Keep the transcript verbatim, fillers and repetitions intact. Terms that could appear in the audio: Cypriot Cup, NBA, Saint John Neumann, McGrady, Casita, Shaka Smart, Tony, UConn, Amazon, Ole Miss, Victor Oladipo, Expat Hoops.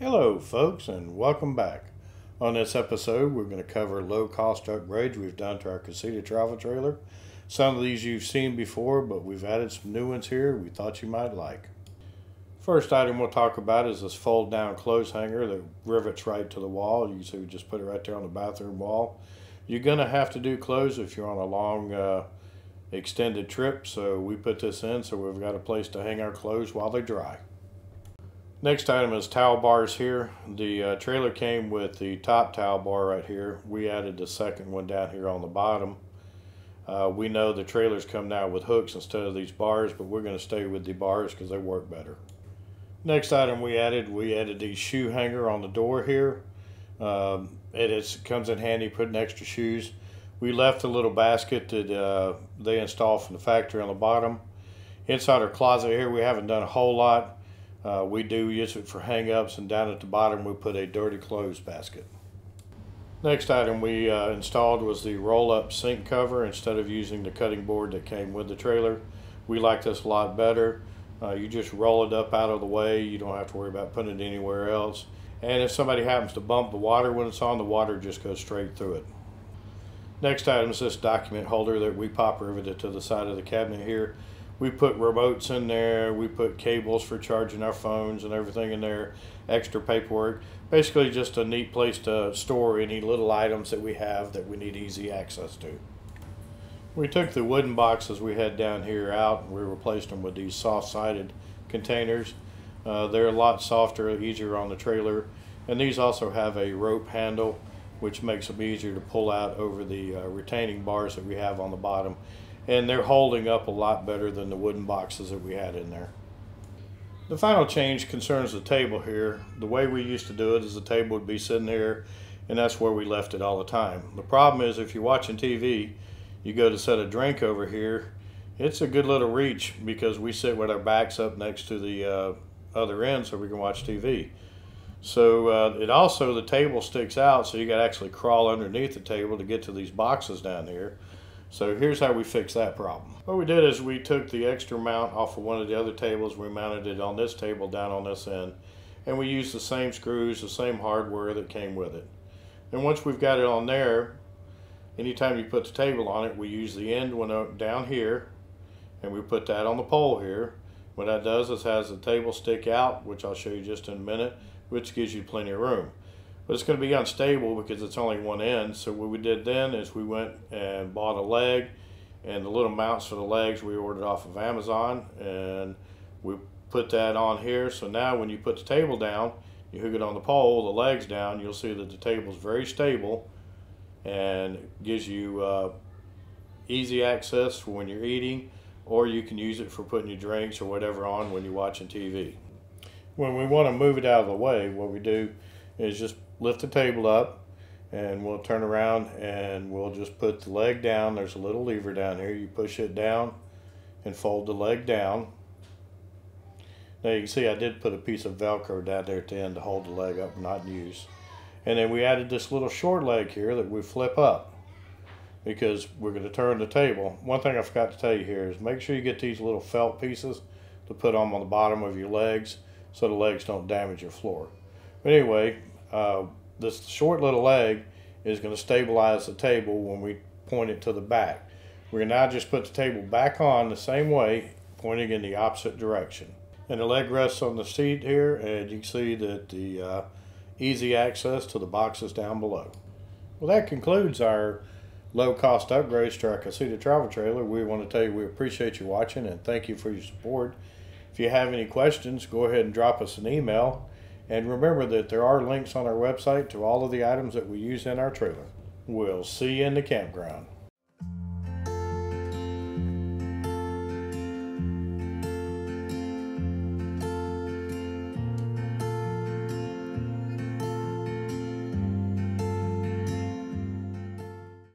Hello folks, and welcome back. On this episode we're going to cover low cost upgrades we've done to our Casita travel trailer. Some of these you've seen before, but we've added some new ones here we thought you might like. First item we'll talk about is this fold down clothes hanger that rivets right to the wall. You can see we just put it right there on the bathroom wall. You're going to have to do clothes if you're on a long uh, extended trip, so we put this in so we've got a place to hang our clothes while they dry. Next item is towel bars here. The uh, trailer came with the top towel bar right here. We added the second one down here on the bottom. Uh, we know the trailers come now with hooks instead of these bars, but we're going to stay with the bars because they work better. Next item we added, we added the shoe hanger on the door here. Um, it is, comes in handy putting extra shoes. We left a little basket that uh, they installed from the factory on the bottom. Inside our closet here, we haven't done a whole lot. Uh, we do use it for hang-ups, and down at the bottom we put a dirty clothes basket. Next item we uh, installed was the roll-up sink cover instead of using the cutting board that came with the trailer. We like this a lot better. Uh, you just roll it up out of the way. You don't have to worry about putting it anywhere else. And if somebody happens to bump the water when it's on, the water just goes straight through it. Next item is this document holder that we pop riveted to the side of the cabinet here. We put remotes in there, we put cables for charging our phones and everything in there, extra paperwork. Basically just a neat place to store any little items that we have that we need easy access to. We took the wooden boxes we had down here out and we replaced them with these soft-sided containers. Uh, they're a lot softer, easier on the trailer, and these also have a rope handle which makes them easier to pull out over the uh, retaining bars that we have on the bottom. And they're holding up a lot better than the wooden boxes that we had in there. The final change concerns the table here. The way we used to do it is the table would be sitting here, and that's where we left it all the time. The problem is if you're watching T V, you go to set a drink over here, it's a good little reach because we sit with our backs up next to the uh, other end so we can watch T V. So uh, it also, the table sticks out, so you gotta actually crawl underneath the table to get to these boxes down here. So here's how we fixed that problem. What we did is we took the extra mount off of one of the other tables, we mounted it on this table down on this end, and we used the same screws, the same hardware that came with it. And once we've got it on there, anytime you put the table on it, we use the end one down here, and we put that on the pole here. What that does is has the table stick out, which I'll show you just in a minute, which gives you plenty of room. But it's going to be unstable because it's only one end. So what we did then is we went and bought a leg, and the little mounts for the legs we ordered off of Amazon, and we put that on here. So now when you put the table down, you hook it on the pole, the legs down, you'll see that the table is very stable and gives you uh, easy access for when you're eating, or you can use it for putting your drinks or whatever on when you're watching T V. When we want to move it out of the way, what we do is just lift the table up, and we'll turn around and we'll just put the leg down. There's a little lever down here. You push it down and fold the leg down. Now you can see I did put a piece of Velcro down there at the end to hold the leg up, not in use. And then we added this little short leg here that we flip up because we're going to turn the table. One thing I forgot to tell you here is make sure you get these little felt pieces to put on on the bottom of your legs so the legs don't damage your floor. But anyway, uh, this short little leg is going to stabilize the table when we point it to the back. We're going to now just put the table back on the same way, pointing in the opposite direction. And the leg rests on the seat here, and you can see that the uh, easy access to the boxes down below. Well, that concludes our low-cost upgrades to our Casita travel trailer. We want to tell you we appreciate you watching, and thank you for your support. If you have any questions, go ahead and drop us an email. And remember that there are links on our website to all of the items that we use in our trailer. We'll see you in the campground.